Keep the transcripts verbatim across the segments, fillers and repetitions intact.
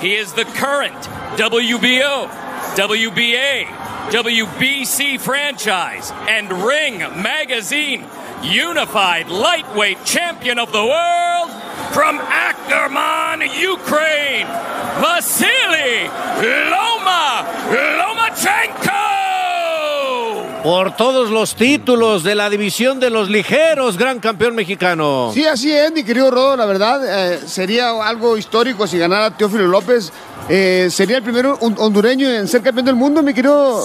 He is the current W B O, W B A, W B C franchise and Ring Magazine unified lightweight champion of the world from Ackerman, Ukraine, Vasyl Loma, Lomachenko. Por todos los títulos de la división de los ligeros, gran campeón mexicano. Sí, así es, mi querido Rodo, la verdad, eh, sería algo histórico si ganara Teófimo López. Eh, sería el primero hondureño en ser campeón del mundo, mi querido.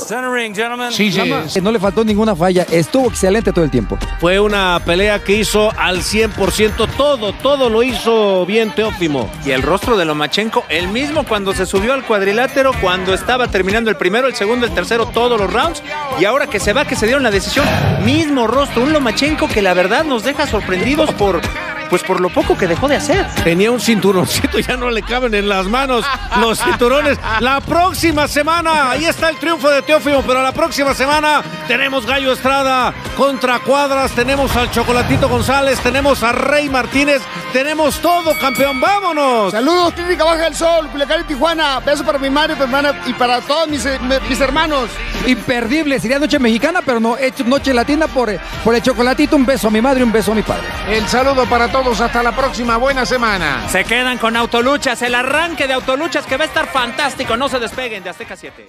Sí, sí. No le faltó ninguna falla, estuvo excelente todo el tiempo. Fue una pelea que hizo al cien por ciento, todo, todo lo hizo bien Teófimo. Y el rostro de Lomachenko, el mismo cuando se subió al cuadrilátero, cuando estaba terminando el primero, el segundo, el tercero, todos los rounds. Y ahora que se va, que se dieron la decisión, mismo rostro, un Lomachenko que la verdad nos deja sorprendidos por... pues por lo poco que dejó de hacer. Tenía un cinturoncito, ya no le caben en las manos los cinturones. La próxima semana, ahí está el triunfo de Teófimo, pero la próxima semana tenemos Gallo Estrada contra Cuadras, tenemos al Chocolatito González, tenemos a Rey Martínez, tenemos todo, campeón, vámonos. Saludos, Clínica Baja del Sol, Placale, Tijuana. Besos para mi madre, para mi hermana y para todos mis, mis hermanos. Imperdible, sería Noche Mexicana, pero no, Noche Latina por, por el Chocolatito. Un beso a mi madre, un beso a mi padre. El saludo para todos. Hasta la próxima, buena semana. Se quedan con Autoluchas, el arranque de Autoluchas que va a estar fantástico. No se despeguen de Azteca siete.